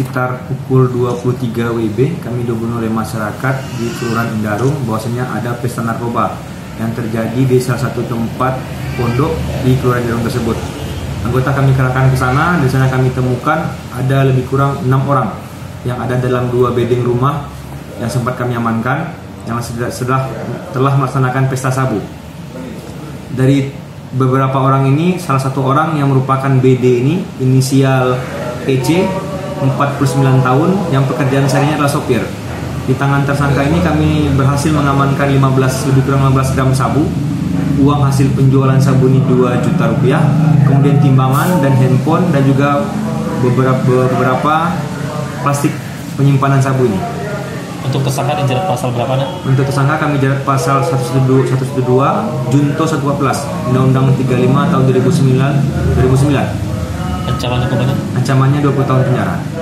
sekitar pukul 23 WIB kami dihubungi oleh masyarakat di Kelurahan Indarung bahwasanya ada pesta narkoba yang terjadi di salah satu tempat pondok di Kelurahan Indarung tersebut. Anggota kami kerahkan ke sana, di sana kami temukan ada lebih kurang 6 orang yang ada dalam 2 bedeng rumah yang sempat kami amankan yang telah melaksanakan pesta sabu. Dari beberapa orang ini, salah satu orang yang merupakan BD ini, inisial EC, 49 tahun, yang pekerjaan sehari-harinya adalah sopir. Di tangan tersangka ini kami berhasil mengamankan lebih kurang 15 gram sabu, uang hasil penjualan sabu ini 2 juta rupiah, kemudian timbangan dan handphone, dan juga beberapa plastik penyimpanan sabu ini. Untuk tersangka dijerat pasal berapa, Nak? Untuk tersangka kami jerat pasal 112 Junto 114 Undang-Undang 35 tahun 2009. Ancamannya hukumannya? Ancamannya 20 tahun penjara.